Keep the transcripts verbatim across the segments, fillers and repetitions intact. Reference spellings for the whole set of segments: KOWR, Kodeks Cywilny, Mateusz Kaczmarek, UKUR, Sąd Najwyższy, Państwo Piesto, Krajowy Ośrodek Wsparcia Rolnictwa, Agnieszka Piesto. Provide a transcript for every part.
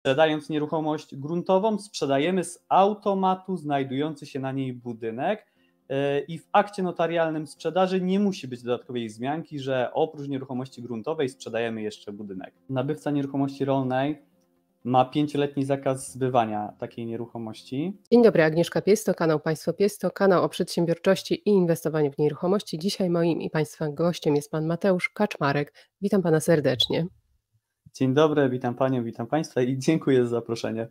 Sprzedając nieruchomość gruntową, sprzedajemy z automatu znajdujący się na niej budynek i w akcie notarialnym sprzedaży nie musi być dodatkowej wzmianki, że oprócz nieruchomości gruntowej sprzedajemy jeszcze budynek. Nabywca nieruchomości rolnej ma pięcioletni zakaz zbywania takiej nieruchomości. Dzień dobry, Agnieszka Piesto, kanał Państwo Piesto, kanał o przedsiębiorczości i inwestowaniu w nieruchomości. Dzisiaj moim i Państwa gościem jest Pan Mateusz Kaczmarek. Witam Pana serdecznie. Dzień dobry, witam Panią, witam Państwa i dziękuję za zaproszenie.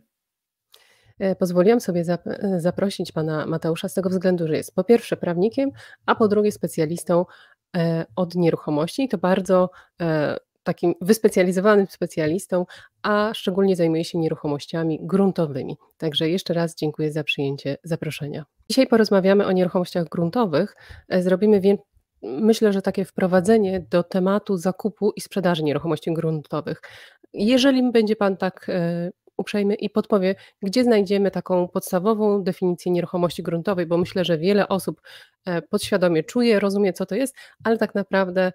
Pozwoliłam sobie zaprosić Pana Mateusza z tego względu, że jest po pierwsze prawnikiem, a po drugie specjalistą od nieruchomości. I to bardzo takim wyspecjalizowanym specjalistą, a szczególnie zajmuje się nieruchomościami gruntowymi. Także jeszcze raz dziękuję za przyjęcie zaproszenia. Dzisiaj porozmawiamy o nieruchomościach gruntowych. Zrobimy więc myślę, że takie wprowadzenie do tematu zakupu i sprzedaży nieruchomości gruntowych. Jeżeli będzie Pan tak uprzejmy i podpowie, gdzie znajdziemy taką podstawową definicję nieruchomości gruntowej, bo myślę, że wiele osób podświadomie czuje, rozumie, co to jest, ale tak naprawdę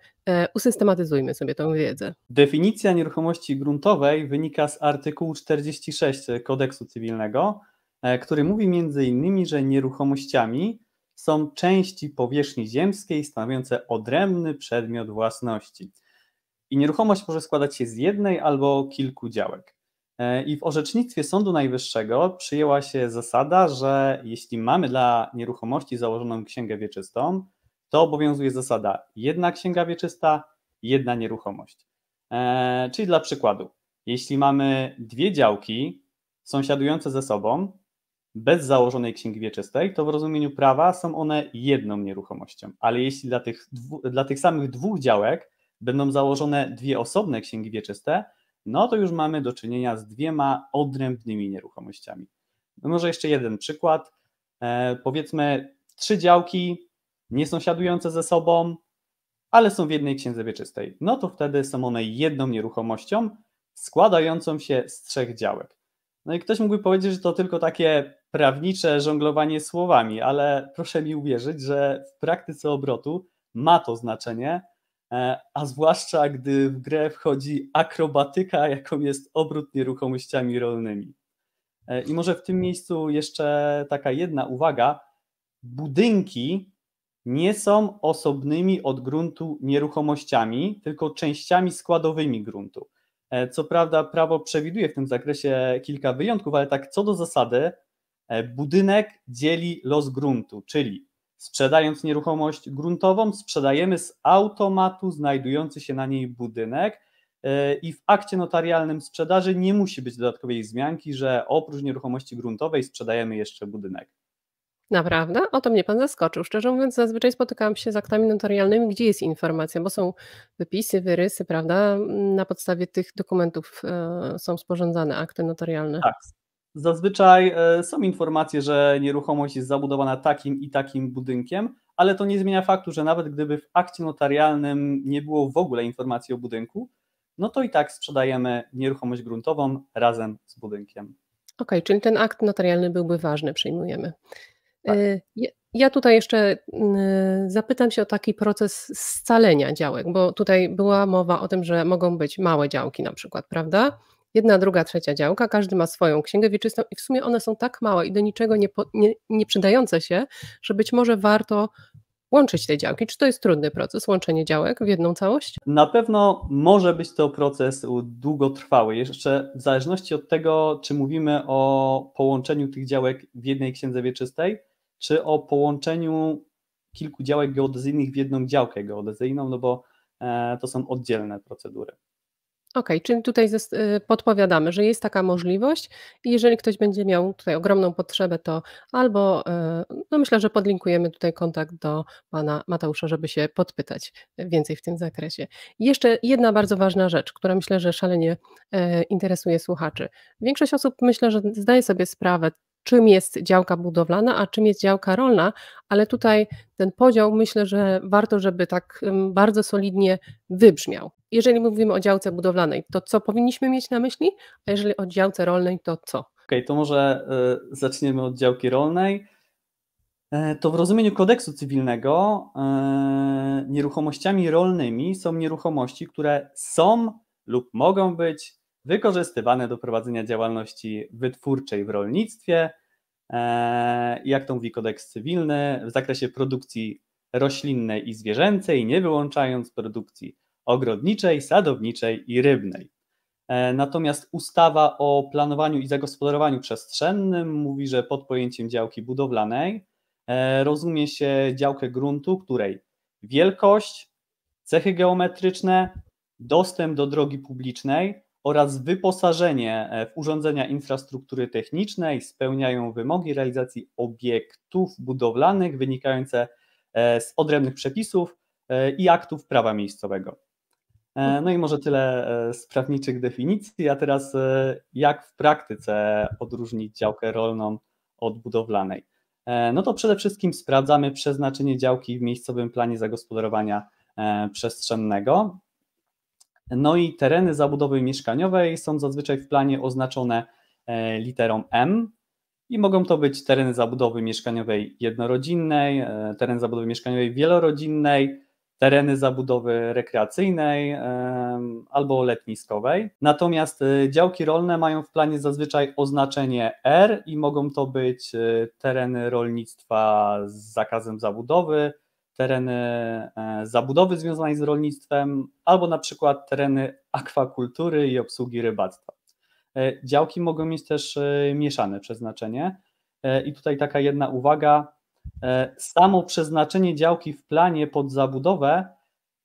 usystematyzujmy sobie tę wiedzę. Definicja nieruchomości gruntowej wynika z artykułu czterdziestego szóstego Kodeksu Cywilnego, który mówi między innymi, że nieruchomościami są części powierzchni ziemskiej stanowiące odrębny przedmiot własności. I nieruchomość może składać się z jednej albo kilku działek. I w orzecznictwie Sądu Najwyższego przyjęła się zasada, że jeśli mamy dla nieruchomości założoną księgę wieczystą, to obowiązuje zasada jedna księga wieczysta, jedna nieruchomość. Eee, czyli dla przykładu, jeśli mamy dwie działki sąsiadujące ze sobą, bez założonej księgi wieczystej, to w rozumieniu prawa są one jedną nieruchomością, ale jeśli dla tych, dla tych samych dwóch działek będą założone dwie osobne księgi wieczyste, no to już mamy do czynienia z dwiema odrębnymi nieruchomościami. No może jeszcze jeden przykład. E, powiedzmy trzy działki niesąsiadujące ze sobą, ale są w jednej księdze wieczystej. No to wtedy są one jedną nieruchomością składającą się z trzech działek. No i ktoś mógłby powiedzieć, że to tylko takie prawnicze żonglowanie słowami, ale proszę mi uwierzyć, że w praktyce obrotu ma to znaczenie, a zwłaszcza gdy w grę wchodzi akrobatyka, jaką jest obrót nieruchomościami rolnymi. I może w tym miejscu jeszcze taka jedna uwaga. Budynki nie są osobnymi od gruntu nieruchomościami, tylko częściami składowymi gruntu. Co prawda prawo przewiduje w tym zakresie kilka wyjątków, ale tak co do zasady budynek dzieli los gruntu, czyli sprzedając nieruchomość gruntową sprzedajemy z automatu znajdujący się na niej budynek i w akcie notarialnym sprzedaży nie musi być dodatkowej wzmianki, że oprócz nieruchomości gruntowej sprzedajemy jeszcze budynek. Naprawdę? O to mnie Pan zaskoczył. Szczerze mówiąc, zazwyczaj spotykałam się z aktami notarialnymi, gdzie jest informacja, bo są wypisy, wyrysy, prawda? Na podstawie tych dokumentów są sporządzane akty notarialne. Tak. Zazwyczaj są informacje, że nieruchomość jest zabudowana takim i takim budynkiem, ale to nie zmienia faktu, że nawet gdyby w akcie notarialnym nie było w ogóle informacji o budynku, no to i tak sprzedajemy nieruchomość gruntową razem z budynkiem. Okej, czyli ten akt notarialny byłby ważny, przyjmujemy. Tak. Ja tutaj jeszcze zapytam się o taki proces scalenia działek, bo tutaj była mowa o tym, że mogą być małe działki na przykład, prawda? Jedna, druga, trzecia działka, każdy ma swoją księgę wieczystą i w sumie one są tak małe i do niczego nie, nie, nie przydające się, że być może warto łączyć te działki. Czy to jest trudny proces, łączenie działek w jedną całość? Na pewno może być to proces długotrwały. Jeszcze w zależności od tego, czy mówimy o połączeniu tych działek w jednej księdze wieczystej, czy o połączeniu kilku działek geodezyjnych w jedną działkę geodezyjną, no bo to są oddzielne procedury. Okej, czyli tutaj podpowiadamy, że jest taka możliwość i jeżeli ktoś będzie miał tutaj ogromną potrzebę, to albo, no myślę, że podlinkujemy tutaj kontakt do Pana Mateusza, żeby się podpytać więcej w tym zakresie. Jeszcze jedna bardzo ważna rzecz, która myślę, że szalenie interesuje słuchaczy. Większość osób myślę, że zdaje sobie sprawę, czym jest działka budowlana, a czym jest działka rolna, ale tutaj ten podział myślę, że warto, żeby tak bardzo solidnie wybrzmiał. Jeżeli mówimy o działce budowlanej, to co powinniśmy mieć na myśli, a jeżeli o działce rolnej, to co? Okej, okay, to może y, zaczniemy od działki rolnej. Y, to w rozumieniu kodeksu cywilnego y, nieruchomościami rolnymi są nieruchomości, które są lub mogą być wykorzystywane do prowadzenia działalności wytwórczej w rolnictwie, jak to mówi kodeks cywilny, w zakresie produkcji roślinnej i zwierzęcej, nie wyłączając produkcji ogrodniczej, sadowniczej i rybnej. Natomiast ustawa o planowaniu i zagospodarowaniu przestrzennym mówi, że pod pojęciem działki budowlanej rozumie się działkę gruntu, której wielkość, cechy geometryczne, dostęp do drogi publicznej oraz wyposażenie w urządzenia infrastruktury technicznej spełniają wymogi realizacji obiektów budowlanych wynikające z odrębnych przepisów i aktów prawa miejscowego. No i może tyle z prawniczych definicji, a teraz jak w praktyce odróżnić działkę rolną od budowlanej? No to przede wszystkim sprawdzamy przeznaczenie działki w miejscowym planie zagospodarowania przestrzennego. No i tereny zabudowy mieszkaniowej są zazwyczaj w planie oznaczone literą M i mogą to być tereny zabudowy mieszkaniowej jednorodzinnej, teren zabudowy mieszkaniowej wielorodzinnej, tereny zabudowy rekreacyjnej albo letniskowej. Natomiast działki rolne mają w planie zazwyczaj oznaczenie R i mogą to być tereny rolnictwa z zakazem zabudowy, tereny zabudowy związanej z rolnictwem albo na przykład tereny akwakultury i obsługi rybactwa. Działki mogą mieć też mieszane przeznaczenie i tutaj taka jedna uwaga, samo przeznaczenie działki w planie pod zabudowę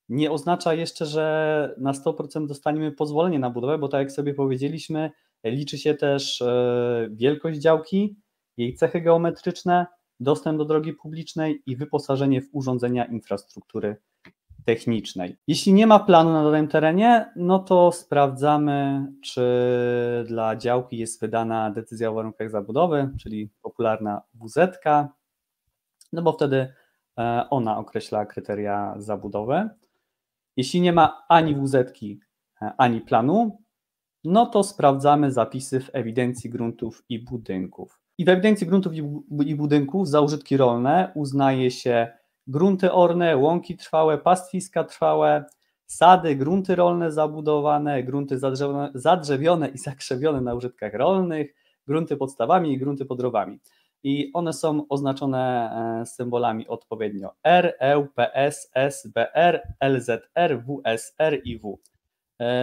nie oznacza jeszcze, że na sto procent dostaniemy pozwolenie na budowę, bo tak jak sobie powiedzieliśmy, liczy się też wielkość działki, jej cechy geometryczne, dostęp do drogi publicznej i wyposażenie w urządzenia infrastruktury technicznej. Jeśli nie ma planu na danym terenie, no to sprawdzamy, czy dla działki jest wydana decyzja o warunkach zabudowy, czyli popularna wuzetka, no bo wtedy ona określa kryteria zabudowy. Jeśli nie ma ani wuzetki, ani planu, no to sprawdzamy zapisy w ewidencji gruntów i budynków. I w ewidencji gruntów i budynków za użytki rolne uznaje się grunty orne, łąki trwałe, pastwiska trwałe, sady, grunty rolne zabudowane, grunty zadrzewione, zadrzewione i zakrzewione na użytkach rolnych, grunty podstawami i grunty podrowami. I one są oznaczone symbolami odpowiednio R, E, P S, S, B R, L Z R, W S R i W.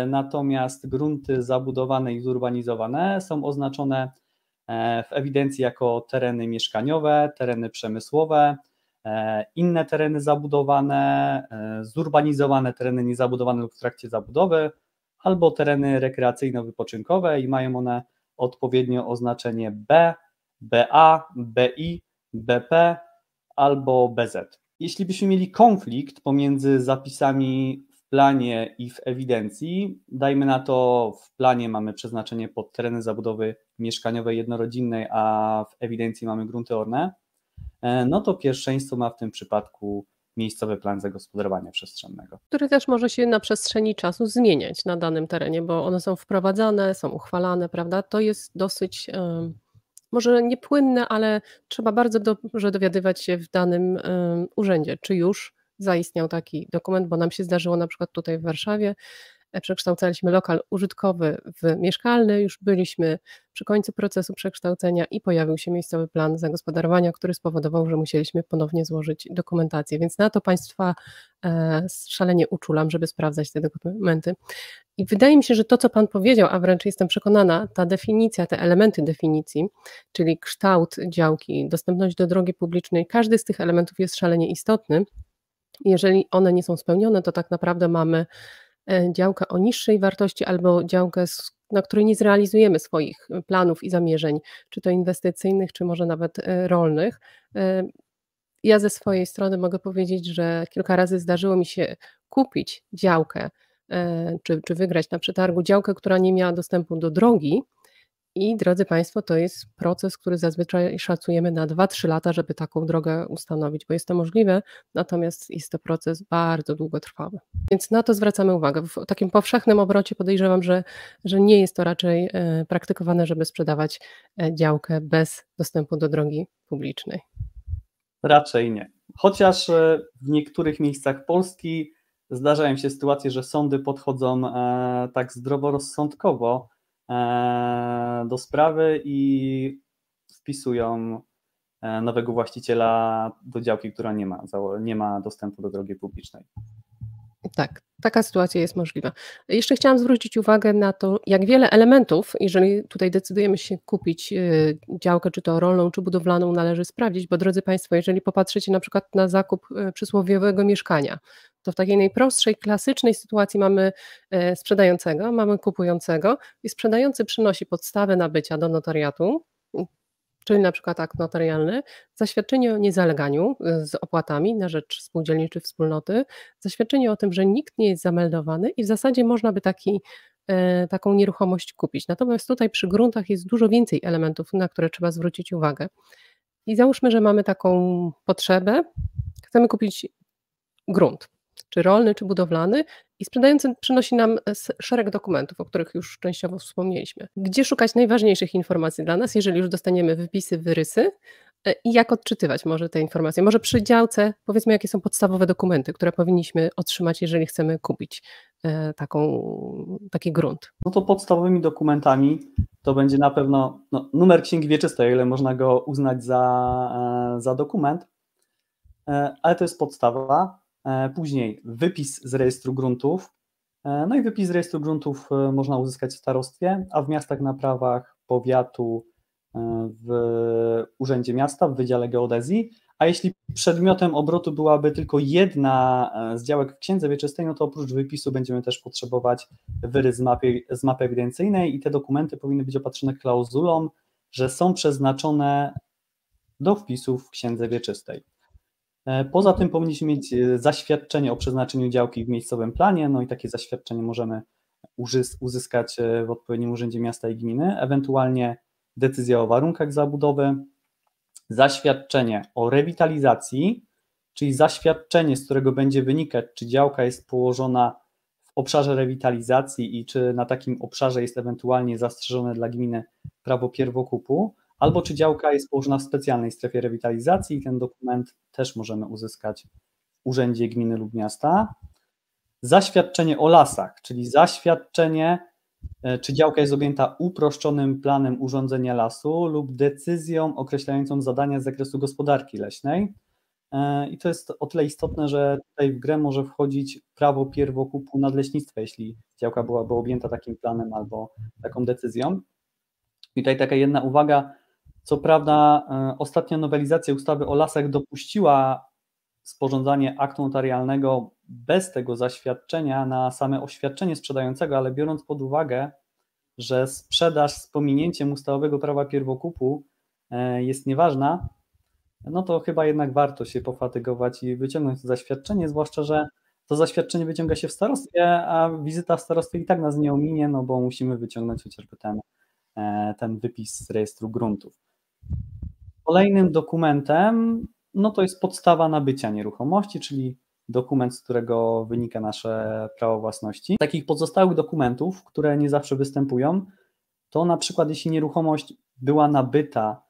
Natomiast grunty zabudowane i zurbanizowane są oznaczone w ewidencji jako tereny mieszkaniowe, tereny przemysłowe, inne tereny zabudowane, zurbanizowane tereny niezabudowane lub w trakcie zabudowy albo tereny rekreacyjno-wypoczynkowe i mają one odpowiednio oznaczenie B, B A, B I, B P albo B Z. Jeśli byśmy mieli konflikt pomiędzy zapisami w planie i w ewidencji, dajmy na to w planie mamy przeznaczenie pod tereny zabudowy mieszkaniowej jednorodzinnej, a w ewidencji mamy grunty orne, no to pierwszeństwo ma w tym przypadku miejscowy plan zagospodarowania przestrzennego. Który też może się na przestrzeni czasu zmieniać na danym terenie, bo one są wprowadzane, są uchwalane, prawda? To jest dosyć... Yy... może niepłynne, ale trzeba bardzo dobrze dowiadywać się w danym urzędzie, czy już zaistniał taki dokument, bo nam się zdarzyło na przykład tutaj w Warszawie, przekształcaliśmy lokal użytkowy w mieszkalny, już byliśmy przy końcu procesu przekształcenia i pojawił się miejscowy plan zagospodarowania, który spowodował, że musieliśmy ponownie złożyć dokumentację, więc na to Państwa szalenie uczulam, żeby sprawdzać te dokumenty. I wydaje mi się, że to, co Pan powiedział, a wręcz jestem przekonana, ta definicja, te elementy definicji, czyli kształt działki, dostępność do drogi publicznej, każdy z tych elementów jest szalenie istotny. Jeżeli one nie są spełnione, to tak naprawdę mamy działkę o niższej wartości albo działkę, na której nie zrealizujemy swoich planów i zamierzeń, czy to inwestycyjnych, czy może nawet rolnych. Ja ze swojej strony mogę powiedzieć, że kilka razy zdarzyło mi się kupić działkę, czy, czy wygrać na przetargu działkę, która nie miała dostępu do drogi i drodzy Państwo, to jest proces, który zazwyczaj szacujemy na dwa trzy lata, żeby taką drogę ustanowić, bo jest to możliwe, natomiast jest to proces bardzo długotrwały. Więc na to zwracamy uwagę. W takim powszechnym obrocie podejrzewam, że, że nie jest to raczej praktykowane, żeby sprzedawać działkę bez dostępu do drogi publicznej. Raczej nie. Chociaż w niektórych miejscach Polski zdarzają się sytuacje, że sądy podchodzą tak zdroworozsądkowo do sprawy i wpisują nowego właściciela do działki, która nie ma, nie ma dostępu do drogi publicznej. Tak, taka sytuacja jest możliwa. Jeszcze chciałam zwrócić uwagę na to, jak wiele elementów, jeżeli tutaj decydujemy się kupić działkę, czy to rolną, czy budowlaną, należy sprawdzić, bo drodzy Państwo, jeżeli popatrzycie na przykład na zakup przysłowiowego mieszkania, to w takiej najprostszej, klasycznej sytuacji mamy sprzedającego, mamy kupującego i sprzedający przynosi podstawę nabycia do notariatu, czyli na przykład akt notarialny, zaświadczenie o niezaleganiu z opłatami na rzecz spółdzielni czy wspólnoty, zaświadczenie o tym, że nikt nie jest zameldowany i w zasadzie można by taki, taką nieruchomość kupić. Natomiast tutaj przy gruntach jest dużo więcej elementów, na które trzeba zwrócić uwagę. I załóżmy, że mamy taką potrzebę, chcemy kupić grunt, czy rolny, czy budowlany i sprzedający przynosi nam szereg dokumentów, o których już częściowo wspomnieliśmy. Gdzie szukać najważniejszych informacji dla nas, jeżeli już dostaniemy wypisy, wyrysy i jak odczytywać może te informacje? Może przy działce powiedzmy, jakie są podstawowe dokumenty, które powinniśmy otrzymać, jeżeli chcemy kupić taką, taki grunt? No to podstawowymi dokumentami to będzie na pewno no, numer księgi wieczystej, o ile można go uznać za, za dokument, ale to jest podstawa. Później wypis z rejestru gruntów, no i wypis z rejestru gruntów można uzyskać w starostwie, a w miastach na prawach powiatu w Urzędzie Miasta, w Wydziale Geodezji, a jeśli przedmiotem obrotu byłaby tylko jedna z działek w Księdze Wieczystej, no to oprócz wypisu będziemy też potrzebować wyrys z mapy, z mapy ewidencyjnej i te dokumenty powinny być opatrzone klauzulą, że są przeznaczone do wpisów w Księdze Wieczystej. Poza tym powinniśmy mieć zaświadczenie o przeznaczeniu działki w miejscowym planie, no i takie zaświadczenie możemy uzyskać w odpowiednim Urzędzie Miasta i Gminy, ewentualnie decyzja o warunkach zabudowy, zaświadczenie o rewitalizacji, czyli zaświadczenie, z którego będzie wynikać, czy działka jest położona w obszarze rewitalizacji i czy na takim obszarze jest ewentualnie zastrzeżone dla gminy prawo pierwokupu, albo czy działka jest położona w specjalnej strefie rewitalizacji i ten dokument też możemy uzyskać w Urzędzie Gminy lub Miasta. Zaświadczenie o lasach, czyli zaświadczenie, czy działka jest objęta uproszczonym planem urządzenia lasu lub decyzją określającą zadania z zakresu gospodarki leśnej. I to jest o tyle istotne, że tutaj w grę może wchodzić prawo pierwokupu nadleśnictwa, jeśli działka byłaby objęta takim planem albo taką decyzją. I tutaj taka jedna uwaga, co prawda ostatnia nowelizacja ustawy o lasach dopuściła sporządzanie aktu notarialnego bez tego zaświadczenia na same oświadczenie sprzedającego, ale biorąc pod uwagę, że sprzedaż z pominięciem ustawowego prawa pierwokupu jest nieważna, no to chyba jednak warto się pofatygować i wyciągnąć to zaświadczenie, zwłaszcza że to zaświadczenie wyciąga się w starostwie, a wizyta w starostwie i tak nas nie ominie, no bo musimy wyciągnąć chociażby ten, ten wypis z rejestru gruntów. Kolejnym dokumentem, no to jest podstawa nabycia nieruchomości, czyli dokument, z którego wynika nasze prawo własności. Takich pozostałych dokumentów, które nie zawsze występują, to na przykład jeśli nieruchomość była nabyta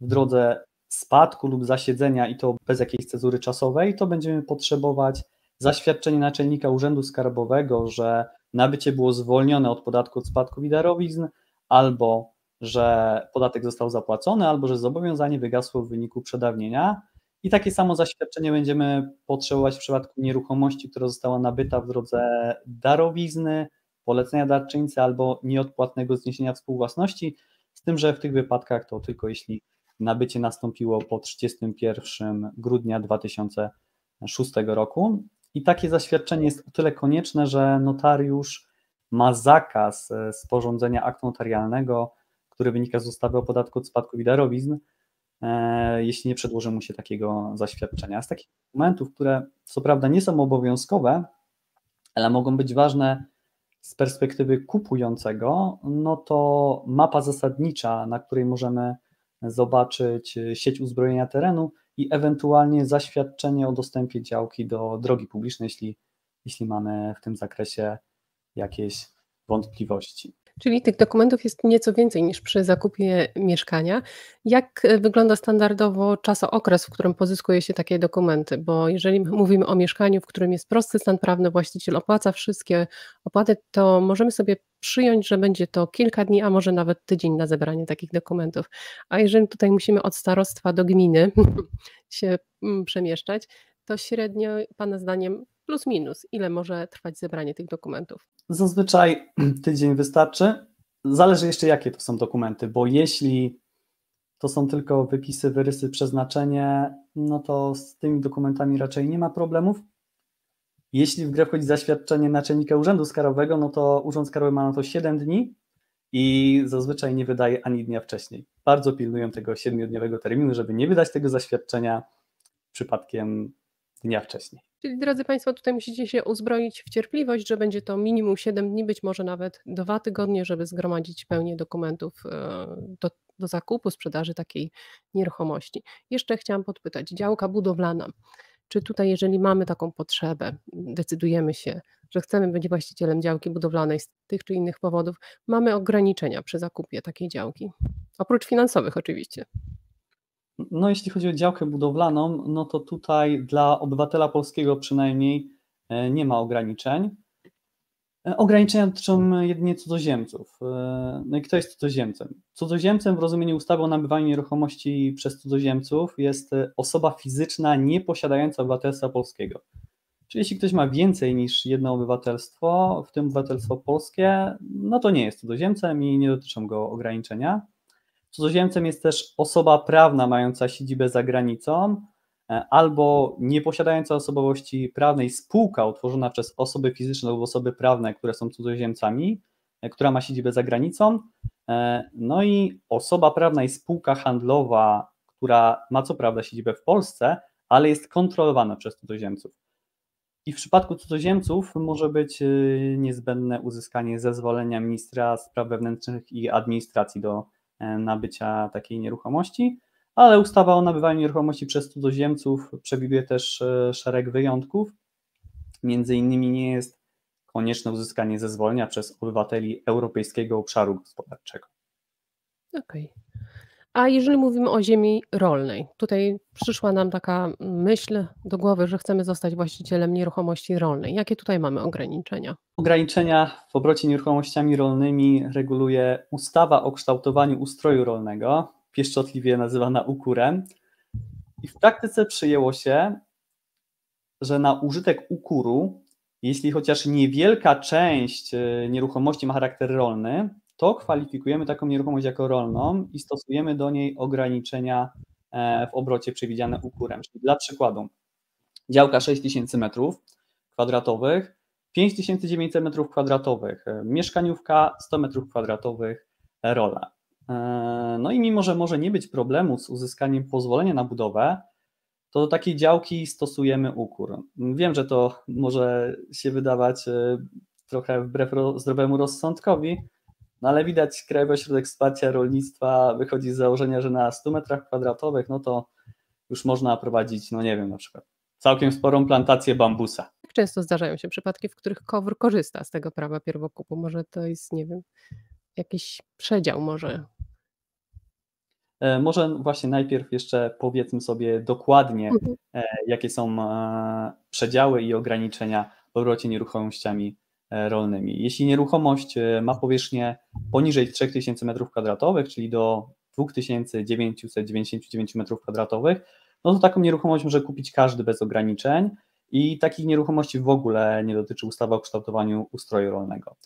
w drodze spadku lub zasiedzenia i to bez jakiejś cezury czasowej, to będziemy potrzebować zaświadczenia naczelnika Urzędu Skarbowego, że nabycie było zwolnione od podatku od spadków i darowizn, albo że podatek został zapłacony, albo że zobowiązanie wygasło w wyniku przedawnienia. I takie samo zaświadczenie będziemy potrzebować w przypadku nieruchomości, która została nabyta w drodze darowizny, polecenia darczyńcy albo nieodpłatnego zniesienia współwłasności, z tym, że w tych wypadkach to tylko jeśli nabycie nastąpiło po trzydziestego pierwszego grudnia dwa tysiące szóstego roku. I takie zaświadczenie jest o tyle konieczne, że notariusz ma zakaz sporządzenia aktu notarialnego, który wynika z ustawy o podatku od spadków i darowizn, jeśli nie przedłoży mu się takiego zaświadczenia. Z takich dokumentów, które co prawda nie są obowiązkowe, ale mogą być ważne z perspektywy kupującego, no to mapa zasadnicza, na której możemy zobaczyć sieć uzbrojenia terenu i ewentualnie zaświadczenie o dostępie działki do drogi publicznej, jeśli, jeśli mamy w tym zakresie jakieś wątpliwości. Czyli tych dokumentów jest nieco więcej niż przy zakupie mieszkania. Jak wygląda standardowo czasookres, w którym pozyskuje się takie dokumenty? Bo jeżeli mówimy o mieszkaniu, w którym jest prosty stan prawny, właściciel opłaca wszystkie opłaty, to możemy sobie przyjąć, że będzie to kilka dni, a może nawet tydzień na zebranie takich dokumentów. A jeżeli tutaj musimy od starostwa do gminy się przemieszczać, to średnio, Pana zdaniem, plus minus, ile może trwać zebranie tych dokumentów? Zazwyczaj tydzień wystarczy. Zależy jeszcze, jakie to są dokumenty, bo jeśli to są tylko wypisy, wyrysy, przeznaczenie, no to z tymi dokumentami raczej nie ma problemów. Jeśli w grę wchodzi zaświadczenie naczelnika urzędu skarowego, no to urząd skarowy ma na to siedem dni i zazwyczaj nie wydaje ani dnia wcześniej. Bardzo pilnują tego siedmiodniowego terminu, żeby nie wydać tego zaświadczenia przypadkiem dnia wcześniej. Czyli, drodzy Państwo, tutaj musicie się uzbroić w cierpliwość, że będzie to minimum siedem dni, być może nawet dwa tygodnie, żeby zgromadzić pełnię dokumentów do, do zakupu, sprzedaży takiej nieruchomości. Jeszcze chciałam podpytać, działka budowlana. Czy tutaj, jeżeli mamy taką potrzebę, decydujemy się, że chcemy być właścicielem działki budowlanej z tych czy innych powodów, mamy ograniczenia przy zakupie takiej działki, oprócz finansowych oczywiście? No, jeśli chodzi o działkę budowlaną, no to tutaj dla obywatela polskiego przynajmniej nie ma ograniczeń. Ograniczenia dotyczą jedynie cudzoziemców. No i kto jest cudzoziemcem? Cudzoziemcem w rozumieniu ustawy o nabywaniu nieruchomości przez cudzoziemców jest osoba fizyczna nieposiadająca obywatelstwa polskiego. Czyli jeśli ktoś ma więcej niż jedno obywatelstwo, w tym obywatelstwo polskie, no to nie jest cudzoziemcem i nie dotyczą go ograniczenia. Cudzoziemcem jest też osoba prawna mająca siedzibę za granicą albo nieposiadająca osobowości prawnej spółka utworzona przez osoby fizyczne lub osoby prawne, które są cudzoziemcami, która ma siedzibę za granicą, no i osoba prawna i spółka handlowa, która ma co prawda siedzibę w Polsce, ale jest kontrolowana przez cudzoziemców. I w przypadku cudzoziemców może być niezbędne uzyskanie zezwolenia ministra spraw wewnętrznych i administracji do nabycia takiej nieruchomości, ale ustawa o nabywaniu nieruchomości przez cudzoziemców przewiduje też szereg wyjątków. Między innymi nie jest konieczne uzyskanie zezwolenia przez obywateli Europejskiego Obszaru Gospodarczego. Okej. A jeżeli mówimy o ziemi rolnej, tutaj przyszła nam taka myśl do głowy, że chcemy zostać właścicielem nieruchomości rolnej. Jakie tutaj mamy ograniczenia? Ograniczenia w obrocie nieruchomościami rolnymi reguluje ustawa o kształtowaniu ustroju rolnego, pieszczotliwie nazywana U K U R-em. I w praktyce przyjęło się, że na użytek U K U R-u, jeśli chociaż niewielka część nieruchomości ma charakter rolny, to kwalifikujemy taką nieruchomość jako rolną i stosujemy do niej ograniczenia w obrocie przewidziane U K U R-em. Czyli dla przykładu działka sześć tysięcy metrów kwadratowych, pięć tysięcy dziewięćset metrów kwadratowych, mieszkaniówka sto metrów kwadratowych, rola. No i mimo, że może nie być problemu z uzyskaniem pozwolenia na budowę, to do takiej działki stosujemy U K U R. Wiem, że to może się wydawać trochę wbrew zdrowemu rozsądkowi, no ale widać, Krajowy Ośrodek Wsparcia Rolnictwa wychodzi z założenia, że na stu metrach kwadratowych, no to już można prowadzić, no nie wiem, na przykład całkiem sporą plantację bambusa. Jak często zdarzają się przypadki, w których KOWR korzysta z tego prawa pierwokupu? Może to jest, nie wiem, jakiś przedział może? Może właśnie najpierw jeszcze powiedzmy sobie dokładnie, mhm. jakie są przedziały i ograniczenia w obrocie nieruchomościami rolnymi. Jeśli nieruchomość ma powierzchnię poniżej trzech tysięcy metrów kwadratowych, czyli do dwa tysiące dziewięćset dziewięćdziesiąt dziewięć metrów kwadratowych, no to taką nieruchomość może kupić każdy bez ograniczeń i takich nieruchomości w ogóle nie dotyczy ustawa o kształtowaniu ustroju rolnego.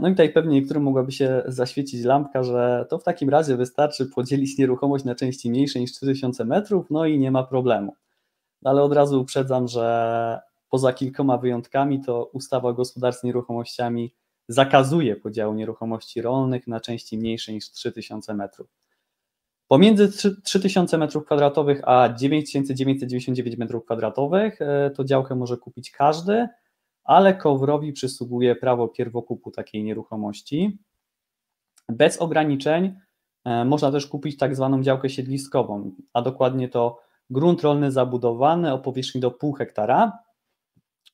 No i tutaj pewnie niektórym mogłaby się zaświecić lampka, że to w takim razie wystarczy podzielić nieruchomość na części mniejsze niż trzy tysiące metrów, no i nie ma problemu. Ale od razu uprzedzam, że poza kilkoma wyjątkami to ustawa o gospodarce nieruchomościami zakazuje podziału nieruchomości rolnych na części mniejsze niż trzy tysiące metrów. Pomiędzy trzy tysiące metrów kwadratowych a dziewięć tysięcy dziewięćset dziewięćdziesiąt dziewięć metrów kwadratowych to działkę może kupić każdy, ale KOWR-owi przysługuje prawo pierwokupu takiej nieruchomości. Bez ograniczeń można też kupić tak zwaną działkę siedliskową, a dokładnie to grunt rolny zabudowany o powierzchni do pół hektara.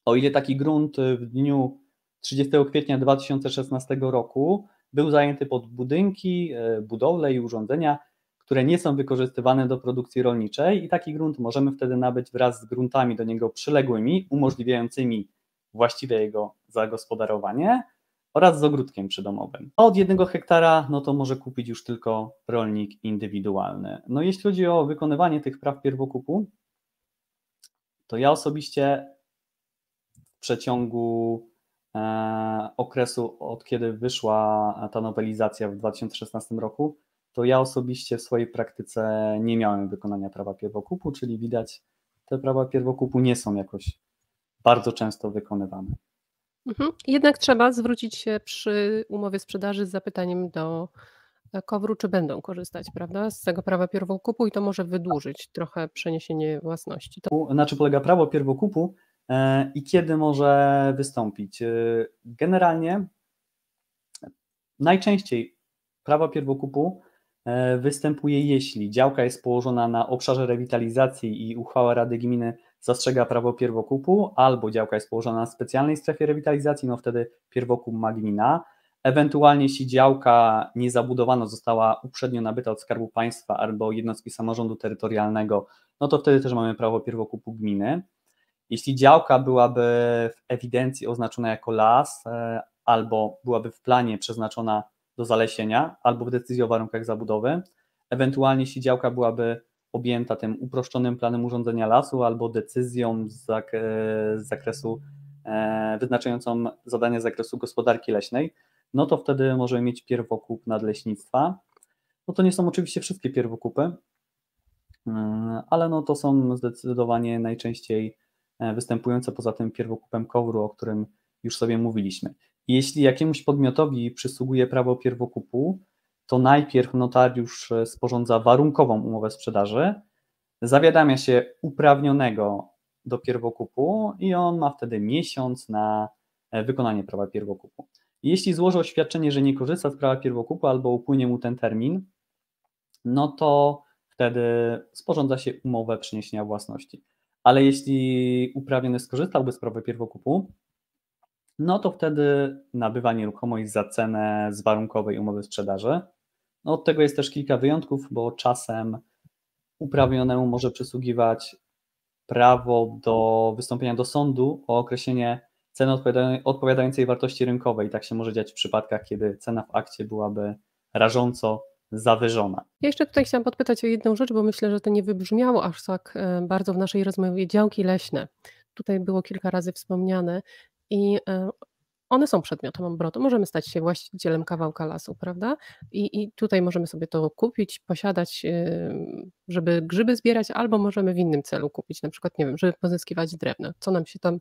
O ile taki grunt w dniu trzydziestego kwietnia dwa tysiące szesnastego roku był zajęty pod budynki, budowle i urządzenia, które nie są wykorzystywane do produkcji rolniczej, i taki grunt możemy wtedy nabyć wraz z gruntami do niego przyległymi, umożliwiającymi właściwe jego zagospodarowanie, oraz z ogródkiem przydomowym. A od jednego hektara no to może kupić już tylko rolnik indywidualny. No jeśli chodzi o wykonywanie tych praw pierwokupu, to ja osobiście w przeciągu e, okresu, od kiedy wyszła ta nowelizacja w dwa tysiące szesnastym roku, to ja osobiście w swojej praktyce nie miałem wykonania prawa pierwokupu, czyli widać, te prawa pierwokupu nie są jakoś bardzo często wykonywane. Mhm. Jednak trzeba zwrócić się przy umowie sprzedaży z zapytaniem do kowru, czy będą korzystać, prawda, z tego prawa pierwokupu, i to może wydłużyć trochę przeniesienie własności. To... Na czym polega prawo pierwokupu i kiedy może wystąpić? Generalnie najczęściej prawo pierwokupu występuje, jeśli działka jest położona na obszarze rewitalizacji i uchwała Rady Gminy zastrzega prawo pierwokupu, albo działka jest położona na specjalnej strefie rewitalizacji, no wtedy pierwokup ma gmina. Ewentualnie jeśli działka niezabudowana została uprzednio nabyta od Skarbu Państwa albo jednostki samorządu terytorialnego, no to wtedy też mamy prawo pierwokupu gminy. Jeśli działka byłaby w ewidencji oznaczona jako las, albo byłaby w planie przeznaczona do zalesienia, albo w decyzji o warunkach zabudowy, ewentualnie jeśli działka byłaby objęta tym uproszczonym planem urządzenia lasu albo decyzją z zakresu wyznaczającą zadania z zakresu gospodarki leśnej, no to wtedy możemy mieć pierwokup nadleśnictwa. No to nie są oczywiście wszystkie pierwokupy, ale no to są zdecydowanie najczęściej występujące, poza tym pierwokupem kowru, o którym już sobie mówiliśmy. Jeśli jakiemuś podmiotowi przysługuje prawo pierwokupu, to najpierw notariusz sporządza warunkową umowę sprzedaży, zawiadamia się uprawnionego do pierwokupu i on ma wtedy miesiąc na wykonanie prawa pierwokupu. Jeśli złoży oświadczenie, że nie korzysta z prawa pierwokupu albo upłynie mu ten termin, no to wtedy sporządza się umowę przeniesienia własności. Ale jeśli uprawniony skorzystałby z prawa pierwokupu, no to wtedy nabywa nieruchomość za cenę z warunkowej umowy sprzedaży. No od tego jest też kilka wyjątków, bo czasem uprawnionemu może przysługiwać prawo do wystąpienia do sądu o określenie ceny odpowiadającej wartości rynkowej. Tak się może dziać w przypadkach, kiedy cena w akcie byłaby rażąco zawyżona. Ja jeszcze tutaj chciałam podpytać o jedną rzecz, bo myślę, że to nie wybrzmiało aż tak bardzo w naszej rozmowie. Działki leśne. Tutaj było kilka razy wspomniane. I one są przedmiotem obrotu, możemy stać się właścicielem kawałka lasu, prawda? I, i tutaj możemy sobie to kupić, posiadać, żeby grzyby zbierać, albo możemy w innym celu kupić, na przykład, nie wiem, żeby pozyskiwać drewno, co nam się tam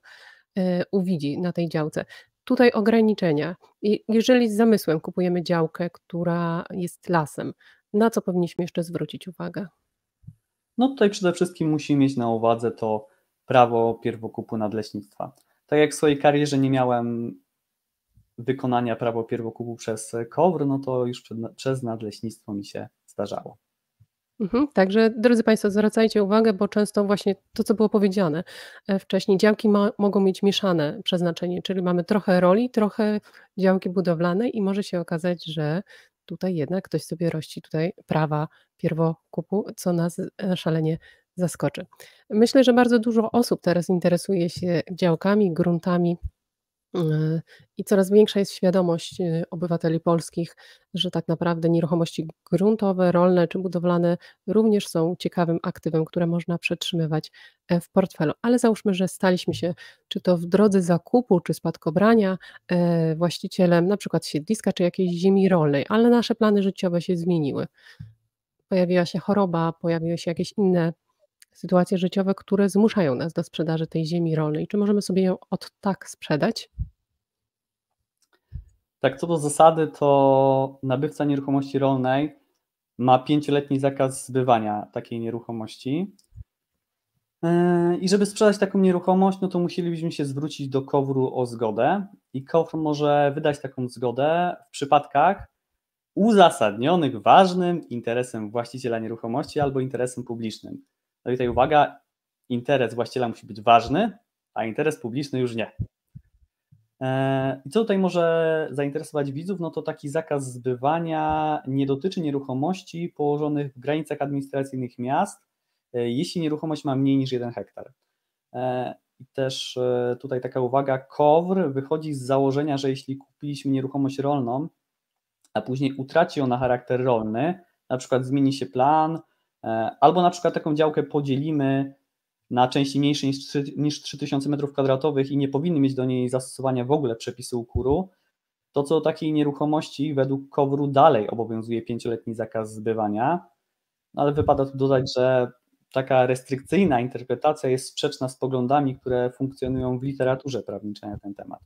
uwidzi na tej działce. Tutaj ograniczenia. I jeżeli z zamysłem kupujemy działkę, która jest lasem, na co powinniśmy jeszcze zwrócić uwagę? No tutaj przede wszystkim musimy mieć na uwadze to prawo pierwokupu nadleśnictwa. Tak jak w swojej karierze nie miałem wykonania prawa pierwokupu przez KOWR, no to już przed, przez nadleśnictwo mi się zdarzało. Mhm, także drodzy Państwo, zwracajcie uwagę, bo często właśnie to, co było powiedziane wcześniej, działki ma, mogą mieć mieszane przeznaczenie, czyli mamy trochę roli, trochę działki budowlanej i może się okazać, że tutaj jednak ktoś sobie rości tutaj prawa pierwokupu, co nas szalenie zaskoczy. Myślę, że bardzo dużo osób teraz interesuje się działkami, gruntami i coraz większa jest świadomość obywateli polskich, że tak naprawdę nieruchomości gruntowe, rolne czy budowlane również są ciekawym aktywem, które można przetrzymywać w portfelu. Ale załóżmy, że staliśmy się, czy to w drodze zakupu, czy spadkobrania, właścicielem na przykład siedliska, czy jakiejś ziemi rolnej, ale nasze plany życiowe się zmieniły. Pojawiła się choroba, pojawiły się jakieś inne sytuacje życiowe, które zmuszają nas do sprzedaży tej ziemi rolnej. Czy możemy sobie ją od tak sprzedać? Tak, co do zasady, to nabywca nieruchomości rolnej ma pięcioletni zakaz zbywania takiej nieruchomości. I żeby sprzedać taką nieruchomość, no to musielibyśmy się zwrócić do KOWR-u o zgodę i KOWR może wydać taką zgodę w przypadkach uzasadnionych ważnym interesem właściciela nieruchomości albo interesem publicznym. No i tutaj uwaga, interes właściciela musi być ważny, a interes publiczny już nie. I co tutaj może zainteresować widzów, no to taki zakaz zbywania nie dotyczy nieruchomości położonych w granicach administracyjnych miast, jeśli nieruchomość ma mniej niż jeden hektar. I też tutaj taka uwaga, K O W R wychodzi z założenia, że jeśli kupiliśmy nieruchomość rolną, a później utraci ona charakter rolny, na przykład zmieni się plan, albo na przykład taką działkę podzielimy na części mniejsze niż trzy tysiące metrów kwadratowych i nie powinny mieć do niej zastosowania w ogóle przepisy U K U R-u, to co takiej nieruchomości według K O W R-u dalej obowiązuje pięcioletni zakaz zbywania, ale wypada tu dodać, że taka restrykcyjna interpretacja jest sprzeczna z poglądami, które funkcjonują w literaturze prawniczej na ten temat.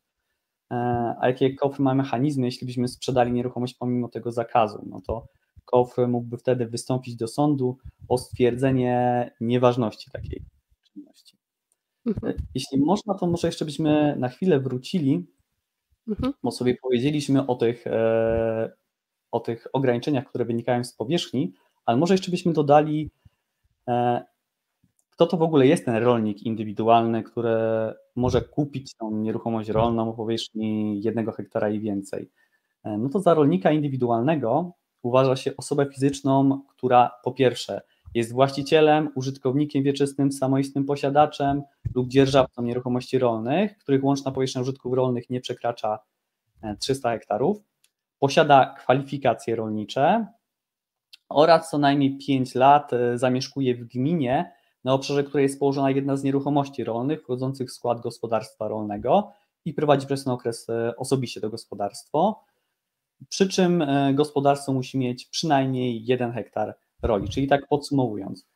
A jakie K O W R ma mechanizmy, jeśli byśmy sprzedali nieruchomość pomimo tego zakazu? No to K O W R mógłby wtedy wystąpić do sądu o stwierdzenie nieważności takiej czynności. Mhm. Jeśli można, to może jeszcze byśmy na chwilę wrócili, mhm. bo sobie powiedzieliśmy o tych, o tych ograniczeniach, które wynikają z powierzchni, ale może jeszcze byśmy dodali, kto to w ogóle jest ten rolnik indywidualny, który może kupić tą nieruchomość rolną o powierzchni jednego hektara i więcej. No to za rolnika indywidualnego uważa się osobę fizyczną, która po pierwsze jest właścicielem, użytkownikiem wieczystym, samoistnym posiadaczem lub dzierżawcą nieruchomości rolnych, których łączna powierzchnia użytków rolnych nie przekracza trzystu hektarów, posiada kwalifikacje rolnicze oraz co najmniej pięć lat zamieszkuje w gminie, na obszarze której jest położona jedna z nieruchomości rolnych wchodzących w skład gospodarstwa rolnego i prowadzi przez ten okres osobiście to gospodarstwo, przy czym gospodarstwo musi mieć przynajmniej jeden hektar roli, czyli tak podsumowując,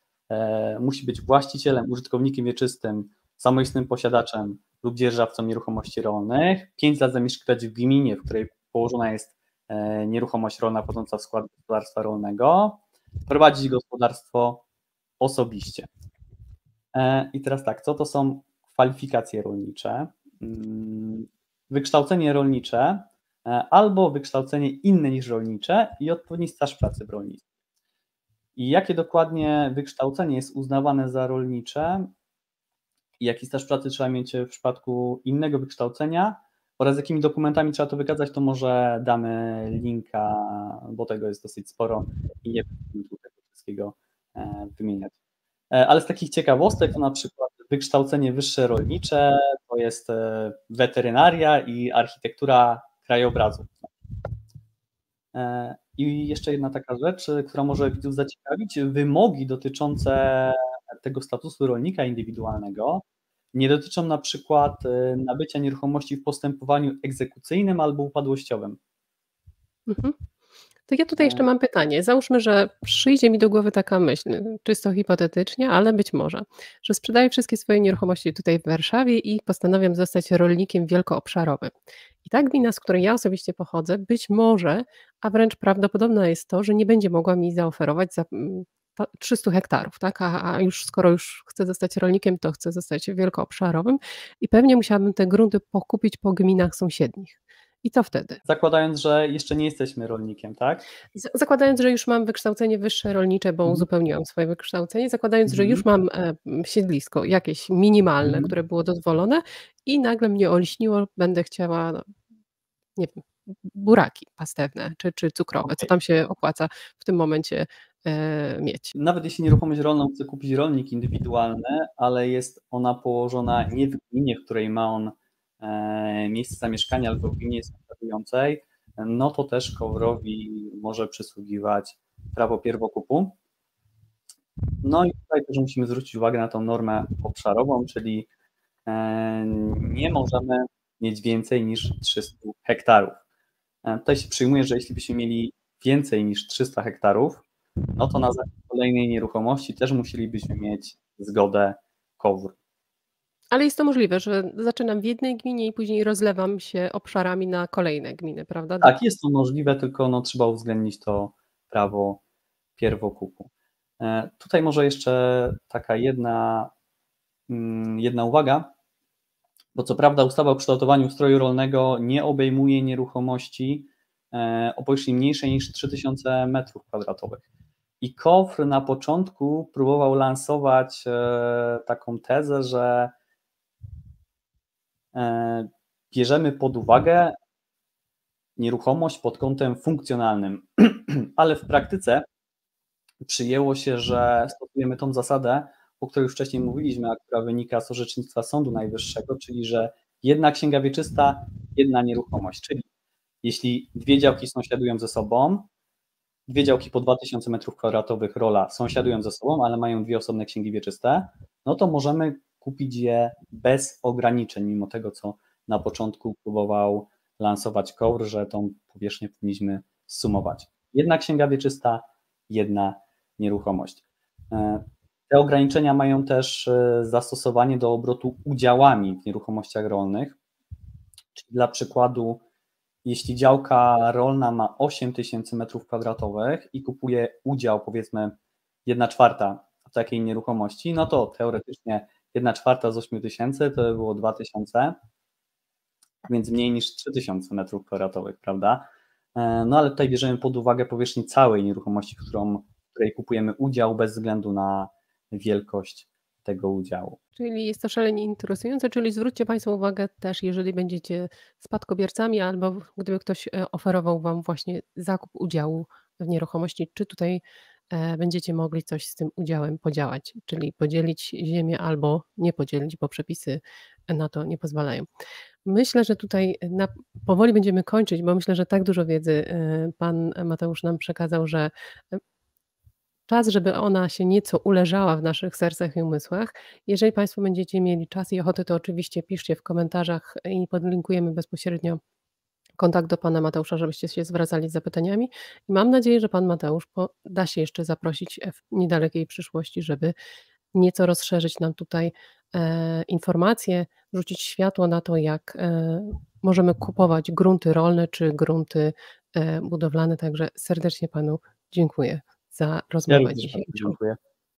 musi być właścicielem, użytkownikiem wieczystym, samoistnym posiadaczem lub dzierżawcą nieruchomości rolnych, pięć lat zamieszkiwać w gminie, w której położona jest nieruchomość rolna wchodząca w skład gospodarstwa rolnego, prowadzić gospodarstwo osobiście. I teraz tak, co to są kwalifikacje rolnicze? Wykształcenie rolnicze albo wykształcenie inne niż rolnicze i odpowiedni staż pracy w rolnictwie. I jakie dokładnie wykształcenie jest uznawane za rolnicze i jaki staż pracy trzeba mieć w przypadku innego wykształcenia oraz jakimi dokumentami trzeba to wykazać, to może damy linka, bo tego jest dosyć sporo i nie będziemy tutaj wszystkiego wymieniać. Ale z takich ciekawostek to na przykład wykształcenie wyższe rolnicze to jest weterynaria i architektura krajobrazu. I jeszcze jedna taka rzecz, która może widzów zaciekawić, wymogi dotyczące tego statusu rolnika indywidualnego nie dotyczą na przykład nabycia nieruchomości w postępowaniu egzekucyjnym albo upadłościowym. Mhm. To ja tutaj jeszcze mam pytanie. Załóżmy, że przyjdzie mi do głowy taka myśl, czysto hipotetycznie, ale być może, że sprzedaję wszystkie swoje nieruchomości tutaj w Warszawie i postanowię zostać rolnikiem wielkoobszarowym. I ta gmina, z której ja osobiście pochodzę, być może, a wręcz prawdopodobne jest to, że nie będzie mogła mi zaoferować za trzystu hektarów, tak? A, a już skoro już chcę zostać rolnikiem, to chcę zostać wielkoobszarowym i pewnie musiałabym te grunty pokupić po gminach sąsiednich. I co wtedy? Zakładając, że jeszcze nie jesteśmy rolnikiem, tak? Z- zakładając, że już mam wykształcenie wyższe rolnicze, bo mm. uzupełniłam swoje wykształcenie, zakładając, mm. że już mam e, siedlisko jakieś minimalne, mm. które było dozwolone i nagle mnie olśniło, będę chciała, no, nie wiem, buraki pastewne czy, czy cukrowe, okay. Co tam się opłaca w tym momencie e, mieć. Nawet jeśli nieruchomość rolną chce kupić rolnik indywidualny, ale jest ona położona nie w gminie, w której ma on miejsce zamieszkania albo w gminie sąsiadującej, no to też K O W R-owi może przysługiwać prawo pierwokupu. No i tutaj też musimy zwrócić uwagę na tą normę obszarową, czyli nie możemy mieć więcej niż trzystu hektarów. Tutaj się przyjmuje, że jeśli byśmy mieli więcej niż trzystu hektarów, no to na zakup kolejnej nieruchomości też musielibyśmy mieć zgodę K O W R. Ale jest to możliwe, że zaczynam w jednej gminie i później rozlewam się obszarami na kolejne gminy, prawda? Tak, jest to możliwe, tylko no, trzeba uwzględnić to prawo pierwokupu. Tutaj może jeszcze taka jedna, jedna uwaga, bo co prawda ustawa o kształtowaniu ustroju rolnego nie obejmuje nieruchomości o powierzchni mniejszej niż trzy tysiące metrów kwadratowych. I K O W R na początku próbował lansować taką tezę, że bierzemy pod uwagę nieruchomość pod kątem funkcjonalnym, ale w praktyce przyjęło się, że stosujemy tą zasadę, o której już wcześniej mówiliśmy, a która wynika z orzecznictwa Sądu Najwyższego, czyli że jedna księga wieczysta, jedna nieruchomość, czyli jeśli dwie działki sąsiadują ze sobą, dwie działki po dwa tysiące metrów kwadratowych rola sąsiadują ze sobą, ale mają dwie osobne księgi wieczyste, no to możemy kupić je bez ograniczeń, mimo tego, co na początku próbował lansować K O R, że tą powierzchnię powinniśmy zsumować. Jedna księga wieczysta, jedna nieruchomość. Te ograniczenia mają też zastosowanie do obrotu udziałami w nieruchomościach rolnych. Czyli dla przykładu, jeśli działka rolna ma osiem tysięcy metrów kwadratowych i kupuje udział, powiedzmy, jedna czwarta w takiej nieruchomości, no to teoretycznie jedna czwarta z osiem tysięcy to by było dwa tysiące, więc mniej niż trzy tysiące metrów kwadratowych, prawda? No ale tutaj bierzemy pod uwagę powierzchnię całej nieruchomości, którą, w której kupujemy udział bez względu na wielkość tego udziału. Czyli jest to szalenie interesujące, czyli zwróćcie Państwo uwagę też, jeżeli będziecie spadkobiercami albo gdyby ktoś oferował Wam właśnie zakup udziału w nieruchomości, czy tutaj będziecie mogli coś z tym udziałem podziałać, czyli podzielić ziemię albo nie podzielić, bo przepisy na to nie pozwalają. Myślę, że tutaj na, powoli będziemy kończyć, bo myślę, że tak dużo wiedzy Pan Mateusz nam przekazał, że czas, żeby ona się nieco uleżała w naszych sercach i umysłach. Jeżeli Państwo będziecie mieli czas i ochotę, to oczywiście piszcie w komentarzach i podlinkujemy bezpośrednio kontakt do Pana Mateusza, żebyście się zwracali z zapytaniami. I mam nadzieję, że Pan Mateusz da się jeszcze zaprosić w niedalekiej przyszłości, żeby nieco rozszerzyć nam tutaj e, informacje, rzucić światło na to, jak e, możemy kupować grunty rolne czy grunty e, budowlane. Także serdecznie Panu dziękuję za rozmowę ja dzisiaj. Dziękuję.